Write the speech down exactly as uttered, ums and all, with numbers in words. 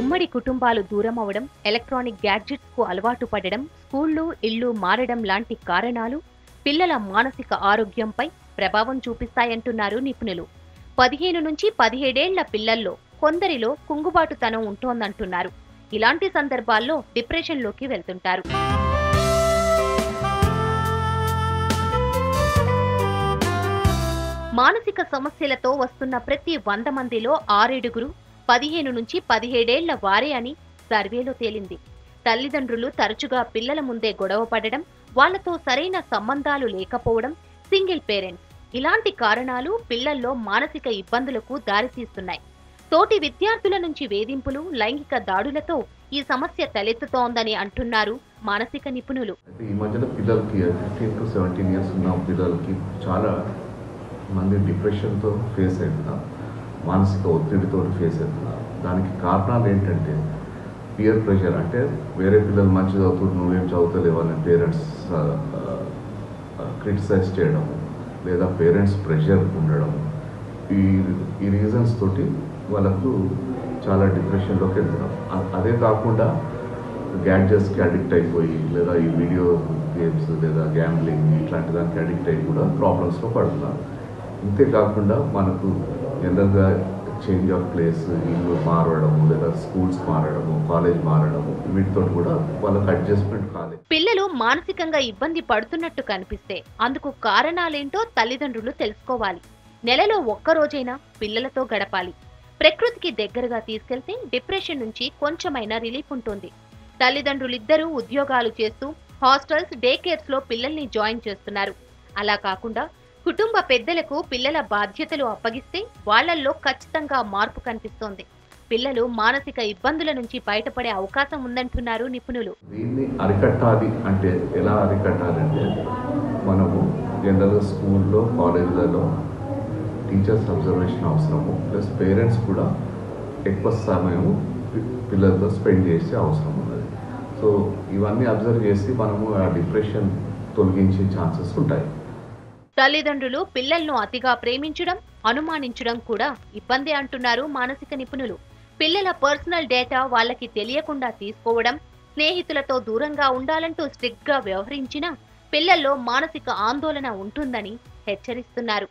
ఉమ్మడి కుటుంబాలు దూరం అవడం, ఎలక్ట్రానిక్ గ్యాడ్జెట్స్ కు అలవాటు పడడం, స్కూళ్లు ఇళ్లు మారడం లాంటి కారణాలు పిల్లల మానసిక ఆరోగ్యంపై ప్రభావం చూపిస్తాయంటున్నారు నిపుణులు. పదిహేను నుంచి పదిహేడేళ్ల పిల్లల్లో కొందరిలో కుంగుబాటుతనం ఉంటోందంటున్నారు. ఇలాంటి సందర్భాల్లో డిప్రెషన్లోకి వెళ్తుంటారు. మానసిక సమస్యలతో వస్తున్న ప్రతి వంద మందిలో ఆరేడుగురు పదిహేను నుంచి పదిహేడేళ్ల వారే అని సర్వేలో తేలింది. తల్లిదండ్రులు తరచుగా పిల్లల ముందే గొడవ పడడం, వాళ్లతో సరైన సంబంధాలు లేకపోవడం, సింగిల్ పేరెంట్స్ ఇలాంటి కారణాలు పిల్లల్లో మానసిక ఇబ్బందులకు దారితీస్తున్నాయి. తోటి విద్యార్థుల నుంచి వేధింపులు, లైంగిక దాడులతో ఈ సమస్య తలెత్తుతోందని అంటున్నారు మానసిక నిపుణులు. ఈ మధ్యలో పిల్లలకి ఫిఫ్టీన్ టు సెవెంటీన్ ఇయర్స్ ఉన్న పిల్లలకి చాలా మంది డిప్రెషన్తో ఫేస్ అవుతున్నారు, మానసిక ఒత్తిడితో ఫేస్ అవుతున్నారు. దానికి కారణాలు ఏంటంటే పియర్ ప్రెషర్, అంటే వేరే పిల్లలు మంచి చదువుతున్నారు నువ్వేం చదువుతలేవని పేరెంట్స్ క్రిటిసైజ్ చేయడం లేదా పేరెంట్స్ ప్రెషర్ ఉండడం, ఈ ఈ రీజన్స్ తోటి వాళ్ళకు చాలా డిప్రెషన్లోకి వెళ్తున్నారు. అదే కాకుండా గ్యాడ్జెట్స్కి అడిక్ట్ అయిపోయి లేదా ఈ వీడియో గేమ్స్ లేదా గ్యాంబ్లింగ్ ఇట్లాంటి దానికి అడిక్ట్ అయ్యి కూడా ప్రాబ్లమ్స్లో పడుతున్నారు. ఇంతేకాకుండా మనకు జనరల్గా చేంజ్ ఆఫ్ ప్లేస్, ఇల్లు మారడము లేదా స్కూల్స్ మారడము, కాలేజ్ మారడము, వీటితో కూడా వాళ్ళకి అడ్జస్ట్మెంట్ కాలేదు. పిల్లలు మానసికంగా ఇబ్బంది పడుతున్నట్టు కనిపిస్తే అందుకు కారణాలేంటో తల్లిదండ్రులు తెలుసుకోవాలి. నెలలో ఒక్కరోజైనా పిల్లలతో గడపాలి. ప్రకృతికి దగ్గరగా తీసుకెళ్తే డిప్రెషన్ నుంచి కొంచెమైనా రిలీఫ్ ఉంటుంది. తల్లిదండ్రులిద్దరూ ఉద్యోగాలు చేస్తూ హాస్టల్స్, డే కేర్స్లో పిల్లల్ని జాయిన్ చేస్తున్నారు. అలా కాకుండా కుటుంబ పెద్దలకు పిల్లల బాధ్యతలు అప్పగిస్తే వాళ్లల్లో ఖచ్చితంగా మార్పు కనిపిస్తోంది. పిల్లలు మానసిక ఇబ్బందుల నుంచి బయటపడే అవకాశం ఉందంటున్నారు నిపుణులు. దీన్ని అరికట్టాలి అంటే ఎలా అరికట్టాలంటే మనము జనరల్గా స్కూల్లో, కాలేజీలలో టీచర్స్ అబ్జర్వేషన్ అవసరము, ప్లస్ పేరెంట్స్ కూడా ఎక్కువ సమయము పిల్లలతో స్పెండ్ చేసే అవసరం ఉన్నది. సో ఇవన్నీ అబ్జర్వ్ చేసి మనము ఆ డిప్రెషన్ తొలగించే ఛాన్సెస్ ఉంటాయి. తల్లిదండ్రులు పిల్లలను అతిగా ప్రేమించడం, అనుమానించడం కూడా ఇబ్బంది అంటున్నారు మానసిక నిపుణులు. పిల్లల పర్సనల్ డేటా వాళ్ళకి తెలియకుండా తీసుకోవడం, స్నేహితులతో దూరంగా ఉండాలంటూ స్ట్రిక్ట్ గా వ్యవహరించినా పిల్లల్లో మానసిక ఆందోళన ఉంటుందని హెచ్చరిస్తున్నారు.